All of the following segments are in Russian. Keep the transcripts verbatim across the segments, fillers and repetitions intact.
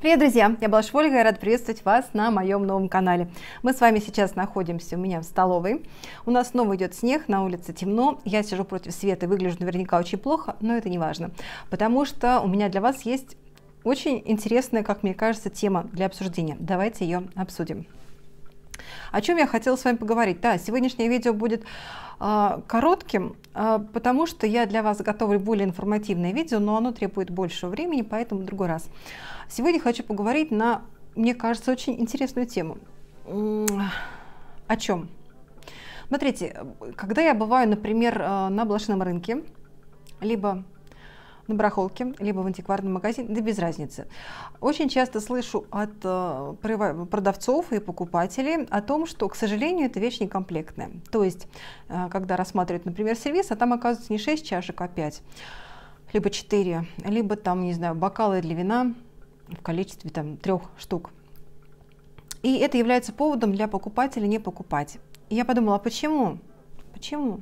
Привет, друзья! Я Балашова Ольга, я рада приветствовать вас на моем новом канале. Мы с вами сейчас находимся у меня в столовой. У нас снова идет снег, на улице темно. Я сижу против света и выгляжу наверняка очень плохо, но это не важно, потому что у меня для вас есть очень интересная, как мне кажется, тема для обсуждения. Давайте ее обсудим. О чем я хотела с вами поговорить? Да, сегодняшнее видео будет э, коротким, э, потому что я для вас готовлю более информативное видео, но оно требует большего времени, поэтому в другой раз. Сегодня хочу поговорить на, мне кажется, очень интересную тему. О чем? Смотрите, когда я бываю, например, на блошином рынке, либо на барахолке, либо в антикварном магазине, да без разницы. Очень часто слышу от э, продавцов и покупателей о том, что, к сожалению, это вещь некомплектная. То есть, э, когда рассматривают, например, сервис, а там оказывается не шесть чашек, а пять, либо четыре, либо там, не знаю, бокалы для вина в количестве там трех штук. И это является поводом для покупателя не покупать. И я подумала, а почему? Почему?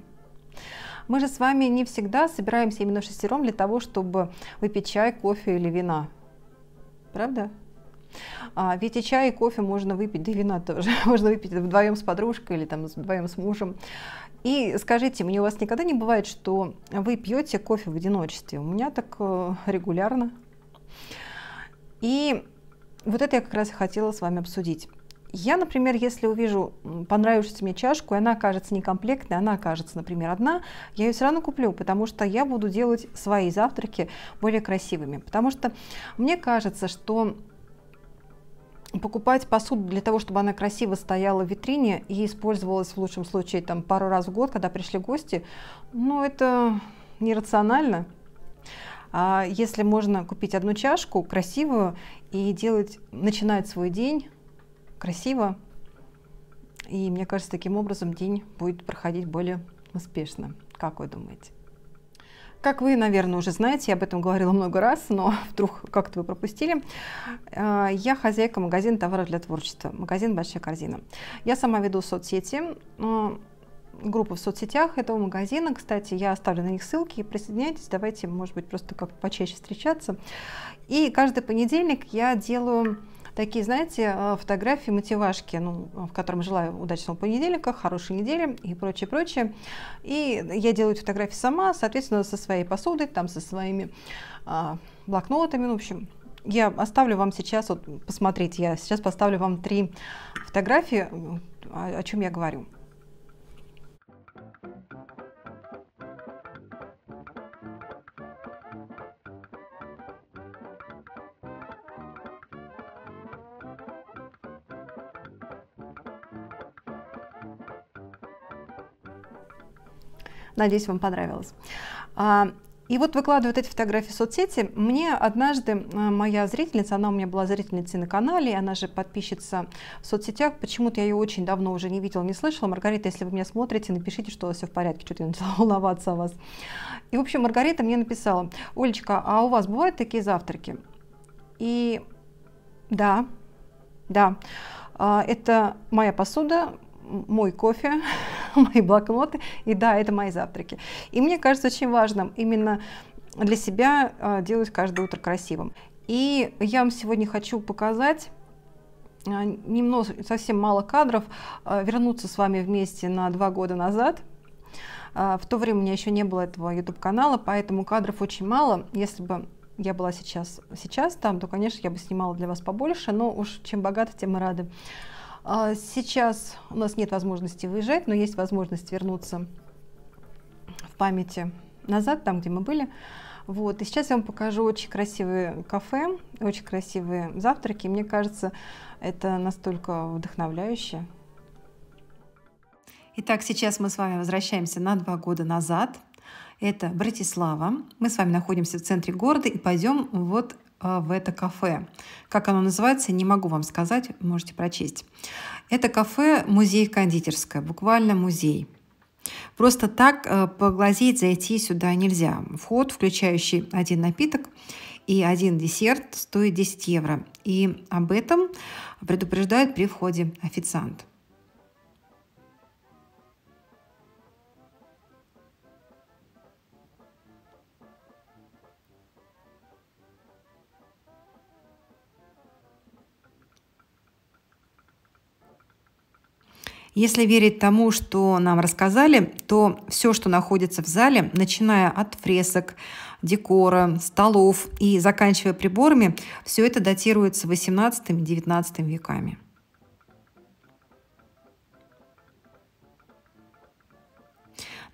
Мы же с вами не всегда собираемся именно шестером для того, чтобы выпить чай, кофе или вина. Правда? А, ведь и чай, и кофе можно выпить, да и вина тоже. Можно выпить вдвоем с подружкой или там, вдвоем с мужем. И скажите мне, у вас никогда не бывает, что вы пьете кофе в одиночестве? У меня так э, регулярно. И вот это я как раз и хотела с вами обсудить. Я, например, если увижу понравившуюся мне чашку, и она окажется некомплектной, она окажется, например, одна, я ее все равно куплю, потому что я буду делать свои завтраки более красивыми. Потому что мне кажется, что покупать посуду для того, чтобы она красиво стояла в витрине и использовалась в лучшем случае там, пару раз в год, когда пришли гости, ну это нерационально. А если можно купить одну чашку красивую и делать, начинать свой день красиво, и мне кажется, таким образом день будет проходить более успешно. Как вы думаете? Как вы, наверное, уже знаете, я об этом говорила много раз, но вдруг как-то вы пропустили, я хозяйка магазина товаров для творчества, магазин «Большая корзина». Я сама веду соцсети, группы в соцсетях этого магазина. Кстати, я оставлю на них ссылки, присоединяйтесь, давайте, может быть, просто как-то почаще встречаться. И каждый понедельник я делаю такие, знаете, фотографии, мотивашки, ну, в котором желаю удачного понедельника, хорошей недели и прочее, прочее. И я делаю фотографии сама, соответственно, со своей посудой, там, со своими а, блокнотами, ну, в общем. Я оставлю вам сейчас, вот, посмотрите, я сейчас поставлю вам три фотографии, о, о чем я говорю. Надеюсь, вам понравилось. И вот выкладывают эти фотографии в соцсети. Мне однажды моя зрительница, она у меня была зрительницей на канале, она же подписчица в соцсетях, почему-то я ее очень давно уже не видела, не слышала. Маргарита, если вы меня смотрите, напишите, что все в порядке, что-то я начала волноваться о вас. И, в общем, Маргарита мне написала: «Олечка, а у вас бывают такие завтраки?» И да, да, это моя посуда, мой кофе, мои блокноты, и да, это мои завтраки. И мне кажется очень важным именно для себя делать каждое утро красивым. И я вам сегодня хочу показать, немного, совсем мало кадров, вернуться с вами вместе на два года назад. В то время у меня еще не было этого YouTube-канала, поэтому кадров очень мало. Если бы я была сейчас, сейчас там, то, конечно, я бы снимала для вас побольше, но уж чем богаты, тем и рады. Сейчас у нас нет возможности выезжать, но есть возможность вернуться в памяти назад, там, где мы были. Вот. И сейчас я вам покажу очень красивые кафе, очень красивые завтраки. Мне кажется, это настолько вдохновляюще. Итак, сейчас мы с вами возвращаемся на два года назад. Это Братислава. Мы с вами находимся в центре города и пойдем вот в это кафе. Как оно называется, не могу вам сказать, можете прочесть. Это кафе музей-кондитерская, буквально музей. Просто так поглазеть, зайти сюда нельзя. Вход, включающий один напиток и один десерт, стоит десять евро. И об этом предупреждает при входе официант. Если верить тому, что нам рассказали, то все, что находится в зале, начиная от фресок, декора, столов и заканчивая приборами, все это датируется восемнадцатым-девятнадцатым веками.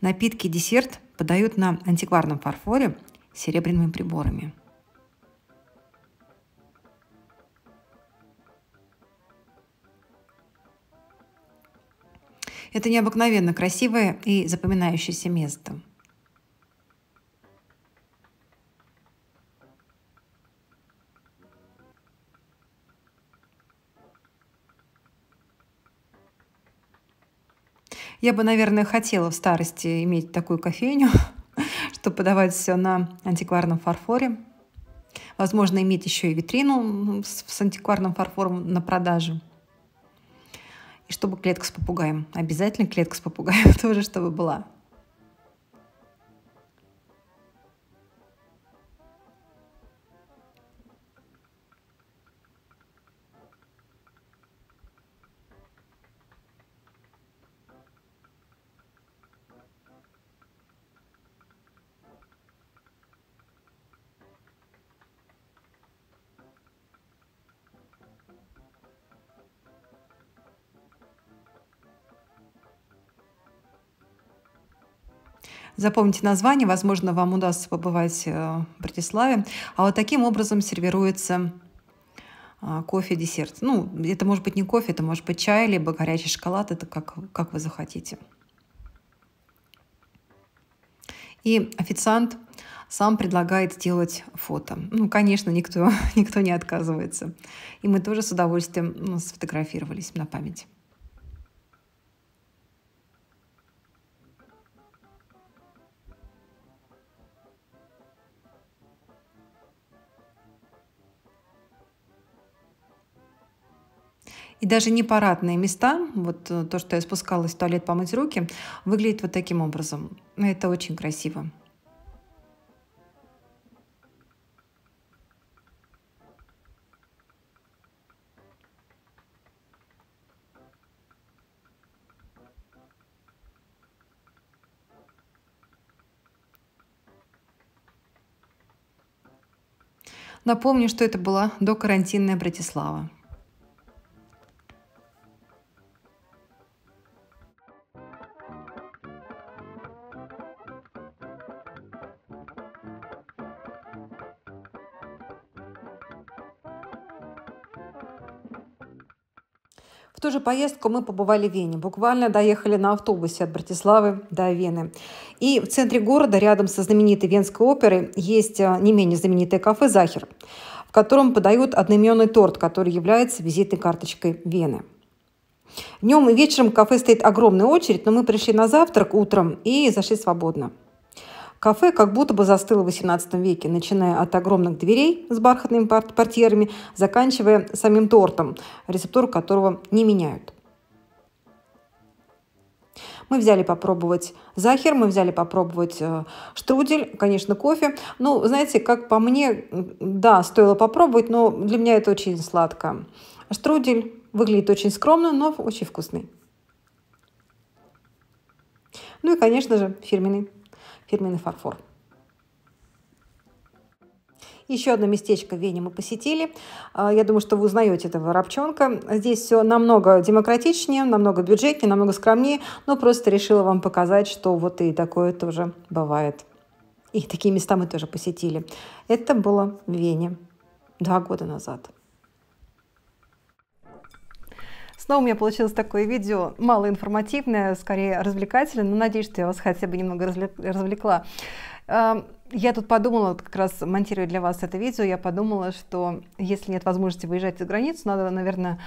Напитки и десерт подают на антикварном фарфоре с серебряными приборами. Это необыкновенно красивое и запоминающееся место. Я бы, наверное, хотела в старости иметь такую кофейню, чтобы подавать все на антикварном фарфоре. Возможно, иметь еще и витрину с антикварным фарфором на продажу. И чтобы клетка с попугаем. Обязательно клетка с попугаем тоже, чтобы была. Запомните название, возможно, вам удастся побывать в Братиславе. А вот таким образом сервируется кофе-десерт. Ну, это может быть не кофе, это может быть чай, либо горячий шоколад, это как, как вы захотите. И официант сам предлагает сделать фото. Ну, конечно, никто, никто не отказывается. И мы тоже с удовольствием сфотографировались на память. И даже непарадные места, вот то, что я спускалась в туалет помыть руки, выглядит вот таким образом. Это очень красиво. Напомню, что это была докарантинная Братислава. В ту же поездку мы побывали в Вене. Буквально доехали на автобусе от Братиславы до Вены. И в центре города, рядом со знаменитой Венской оперой, есть не менее знаменитое кафе «Захер», в котором подают одноименный торт, который является визитной карточкой Вены. Днем и вечером в кафе стоит огромная очередь, но мы пришли на завтрак утром и зашли свободно. Кафе как будто бы застыло в восемнадцатом веке, начиная от огромных дверей с бархатными портьерами, заканчивая самим тортом, рецептуру которого не меняют. Мы взяли попробовать захер, мы взяли попробовать штрудель, конечно, кофе. Ну, знаете, как по мне, да, стоило попробовать, но для меня это очень сладко. Штрудель выглядит очень скромно, но очень вкусный. Ну и, конечно же, фирменный. фирменный фарфор. Еще одно местечко в Вене мы посетили. Я думаю, что вы узнаете этого рабчонка. Здесь все намного демократичнее, намного бюджетнее, намного скромнее, но просто решила вам показать, что вот и такое тоже бывает. И такие места мы тоже посетили. Это было в Вене два года назад. Снова у меня получилось такое видео, мало информативное, скорее развлекательное, но надеюсь, что я вас хотя бы немного развлекла. Я тут подумала, как раз монтируя для вас это видео, я подумала, что если нет возможности выезжать за границу, надо, наверное,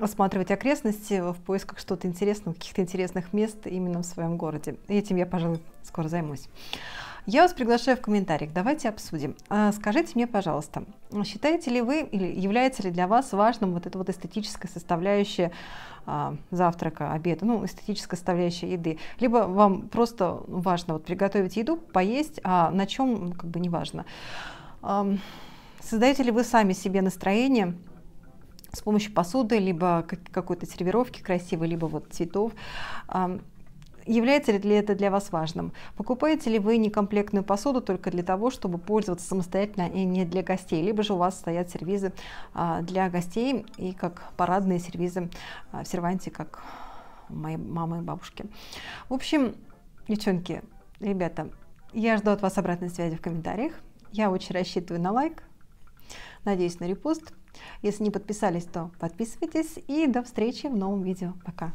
осматривать окрестности в поисках что-то интересного, каких-то интересных мест именно в своем городе. И этим я, пожалуй, скоро займусь. Я вас приглашаю в комментариях, давайте обсудим. Скажите мне, пожалуйста, считаете ли вы или является ли для вас важным вот эта вот эстетическая составляющая завтрака, обеда, ну, эстетическая составляющая еды? Либо вам просто важно вот приготовить еду, поесть, а на чем, как бы, не важно. Создаете ли вы сами себе настроение с помощью посуды, либо какой-то сервировки красивой, либо вот цветов. Является ли это для вас важным? Покупаете ли вы некомплектную посуду только для того, чтобы пользоваться самостоятельно и не для гостей? Либо же у вас стоят сервизы для гостей и как парадные сервизы в серванте, как моей мамы и бабушки. В общем, девчонки, ребята, я жду от вас обратной связи в комментариях. Я очень рассчитываю на лайк, надеюсь на репост. Если не подписались, то подписывайтесь. И до встречи в новом видео. Пока!